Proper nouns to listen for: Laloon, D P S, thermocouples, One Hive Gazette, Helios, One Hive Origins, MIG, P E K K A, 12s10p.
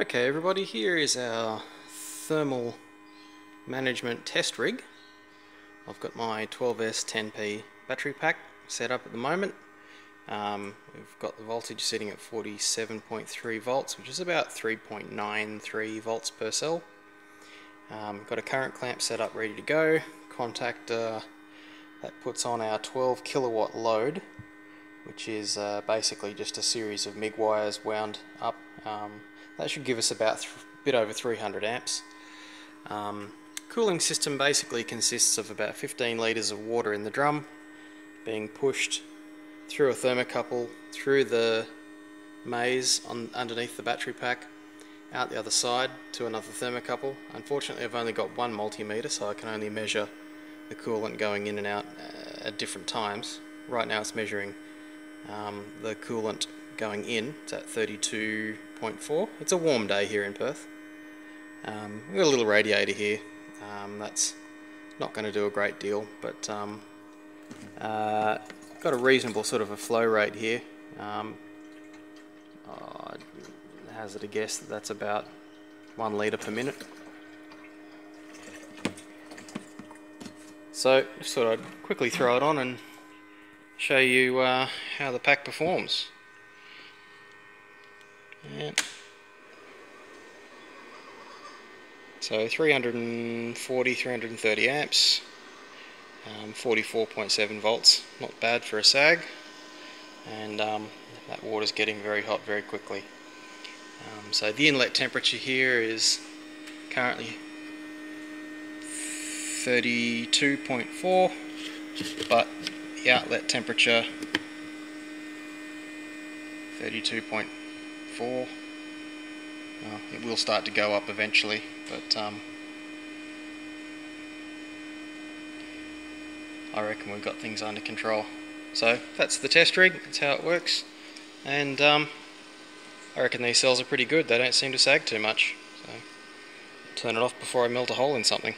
Okay everybody, here is our thermal management test rig. I've got my 12s10p battery pack set up at the moment. We've got the voltage sitting at 47.3 volts, which is about 3.93 volts per cell. Got a current clamp set up ready to go, contactor that puts on our 12 kilowatt load, which is basically just a series of MIG wires wound up. That should give us about a bit over 300 amps. Cooling system basically consists of about 15 litres of water in the drum being pushed through a thermocouple, through the maze underneath the battery pack, out the other side to another thermocouple. Unfortunately I've only got one multimeter, so I can only measure the coolant going in and out at different times. Right now it's measuring the coolant going in. It's at 32.4. It's a warm day here in Perth. We've got a little radiator here. That's not going to do a great deal, but got a reasonable sort of a flow rate here. I'd hazard a guess that that's about 1 litre per minute. So just thought I'd quickly throw it on and show you how the pack performs. Yeah. So 340, 330 amps, 44.7 volts, not bad for a sag, and that water's getting very hot very quickly. So the inlet temperature here is currently 32.4, but the outlet temperature 32.4. It will start to go up eventually, but I reckon we've got things under control. So that's the test rig, that's how it works, and I reckon these cells are pretty good. They don't seem to sag too much, so I'll turn it off before I melt a hole in something.